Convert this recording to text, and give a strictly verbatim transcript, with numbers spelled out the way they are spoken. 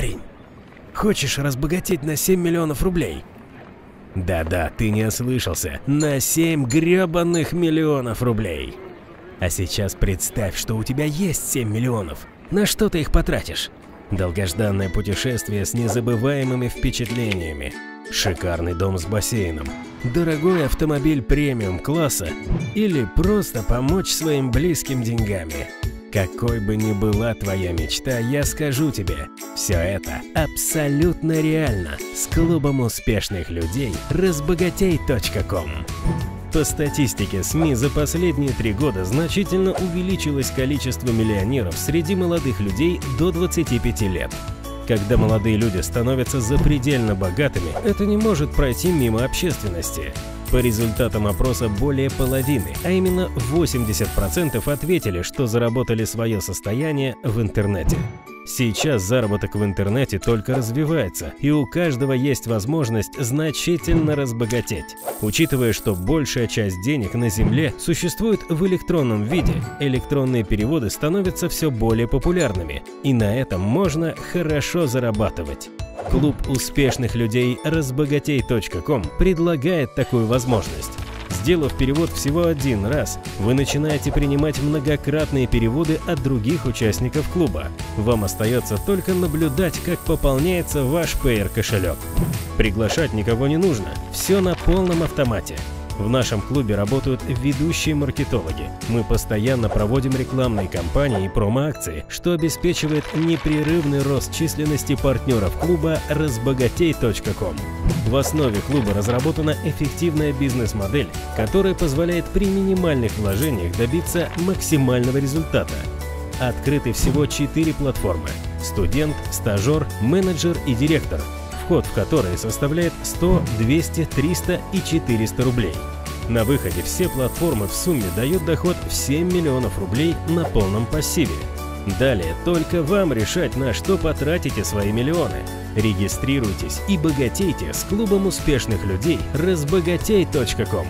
парень, хочешь разбогатеть на семь миллионов рублей? Да-да, ты не ослышался, на семь гребаных миллионов рублей. А сейчас представь, что у тебя есть семь миллионов. На что ты их потратишь? Долгожданное путешествие с незабываемыми впечатлениями, шикарный дом с бассейном, дорогой автомобиль премиум-класса или просто помочь своим близким деньгами. Какой бы ни была твоя мечта, я скажу тебе, все это абсолютно реально с клубом успешных людей разбогатей точка ком. По статистике СМИ за последние три года значительно увеличилось количество миллионеров среди молодых людей до двадцати пяти лет. Когда молодые люди становятся запредельно богатыми, это не может пройти мимо общественности. По результатам опроса более половины, а именно восемьдесят процентов ответили, что заработали свое состояние в интернете. Сейчас заработок в интернете только развивается, и у каждого есть возможность значительно разбогатеть. Учитывая, что большая часть денег на Земле существует в электронном виде, электронные переводы становятся все более популярными, и на этом можно хорошо зарабатывать. Клуб успешных людей разбогатей точка ком предлагает такую возможность. Сделав перевод всего один раз, вы начинаете принимать многократные переводы от других участников клуба. Вам остается только наблюдать, как пополняется ваш Payeer кошелек. Приглашать никого не нужно, все на полном автомате. В нашем клубе работают ведущие маркетологи. Мы постоянно проводим рекламные кампании и промо-акции, что обеспечивает непрерывный рост численности партнеров клуба разбогатей точка ком. В основе клуба разработана эффективная бизнес-модель, которая позволяет при минимальных вложениях добиться максимального результата. Открыты всего четыре платформы – студент, стажер, менеджер и директор, вход в которые составляет сто, двести, триста и четыреста рублей. На выходе все платформы в сумме дают доход в семь миллионов рублей на полном пассиве. Далее только вам решать, на что потратите свои миллионы. Регистрируйтесь и богатейте с клубом успешных людей разбогатей точка ком.